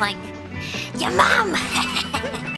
like, your mom.